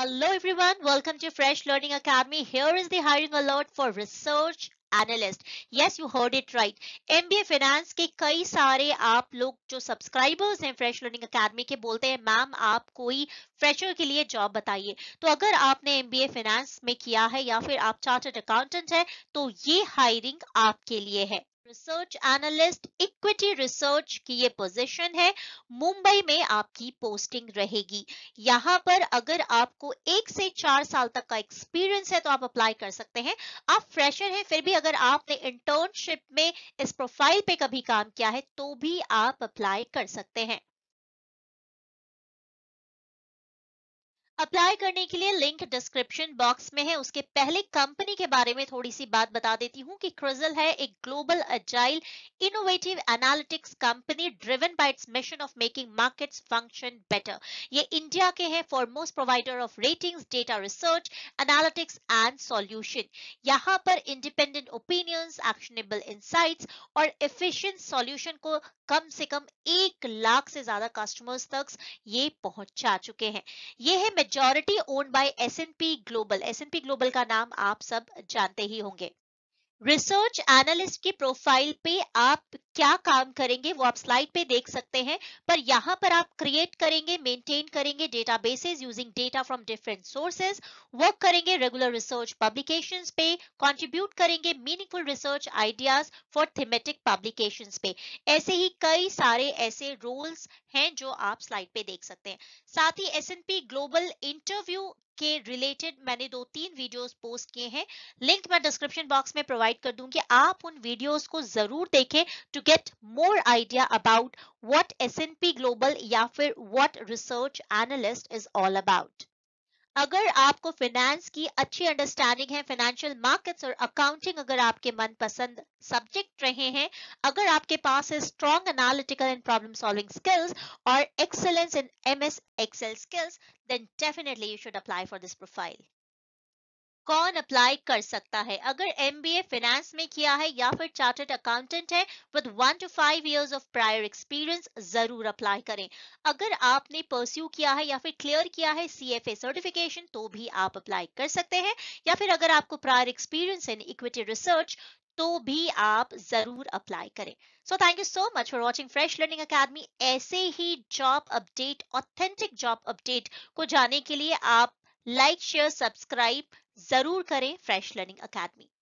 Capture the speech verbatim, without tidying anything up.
Hello everyone, welcome to Fresh Learning Academy. Here is the hiring alert for research analyst. Yes, you heard it right. MBA finance के कई सारे आप लोग जो subscribers हैं fresh learning academy के बोलते हैं मैम आप कोई फ्रेशर के लिए जॉब बताइए. तो अगर आपने एमबीए फाइनेंस में किया है या फिर आप चार्टर्ड अकाउंटेंट है तो ये हायरिंग आपके लिए है. रिसर्च एनालिस्ट इक्विटी रिसर्च की ये पोजीशन है. मुंबई में आपकी पोस्टिंग रहेगी. यहाँ पर अगर आपको एक से चार साल तक का एक्सपीरियंस है तो आप अप्लाई कर सकते हैं. आप फ्रेशर हैं फिर भी अगर आपने इंटर्नशिप में इस प्रोफाइल पे कभी काम किया है तो भी आप अप्लाई कर सकते हैं. अप्लाई करने के लिए लिंक डिस्क्रिप्शन बॉक्स में है. उसके पहले कंपनी के बारे में थोड़ी सी बात बता देती हूँ कि क्रिसिल है एक global agile innovative analytics company driven by its mission of making markets function better. ये इंडिया के हैं foremost provider of ratings, data research, analytics and solution. यहाँ पर इंडिपेंडेंट ओपिनियंस, एक्शनेबल इंसाइट्स और एफिशिएंट सॉल्यूशन को कम से कम एक लाख से ज्यादा कस्टमर्स तक ये पहुंचा चुके हैं. ये है majority own by S and P Global. S and P Global का नाम आप सब जानते ही होंगे. रिसर्च एनालिस्ट की प्रोफाइल पे आप क्या काम करेंगे वो आप स्लाइड पे देख सकते हैं. पर यहाँ पर आप क्रिएट करेंगे, मेंटेन करेंगे databases using data from different sources, work करेंगे रेगुलर रिसर्च पब्लिकेशंस पे, कंट्रीब्यूट करेंगे meaningful research ideas for thematic publications पे. ऐसे ही कई सारे ऐसे रोल्स हैं जो आप स्लाइड पे देख सकते हैं. साथ ही S and P Global interview के रिलेटेड मैंने दो तीन वीडियोस पोस्ट किए हैं. लिंक मैं डिस्क्रिप्शन बॉक्स में प्रोवाइड कर दूंगी. आप उन वीडियोस को जरूर देखें to get more idea about what S and P Global या फिर what research analyst is all about. अगर आपको फिनेंस की अच्छी अंडरस्टैंडिंग है, फाइनेंशियल मार्केट्स और अकाउंटिंग अगर आपके मनपसंद सब्जेक्ट रहे हैं, अगर आपके पास है strong analytical and problem solving skills और excellence in MS Excel skills, then definitely you should apply for this profile. कौन अप्लाई कर सकता है? अगर एमबीए फाइनेंस में किया है या फिर चार्टर्ड अकाउंटेंट है with one to five years of prior experience, जरूर अप्लाई करें. अगर आपने परस्यू किया है या फिर क्लियर किया है सी एफ ए सर्टिफिकेशन तो भी आप अप्लाई कर सकते हैं. या फिर अगर आपको prior experience in equity research तो भी आप जरूर अप्लाई करें. So thank you so much for watching fresh learning academy. ऐसे ही job update, authentic job update को जानने के लिए आप लाइक शेयर सब्सक्राइब जरूर करें फ्रेश लर्निंग एकेडमी.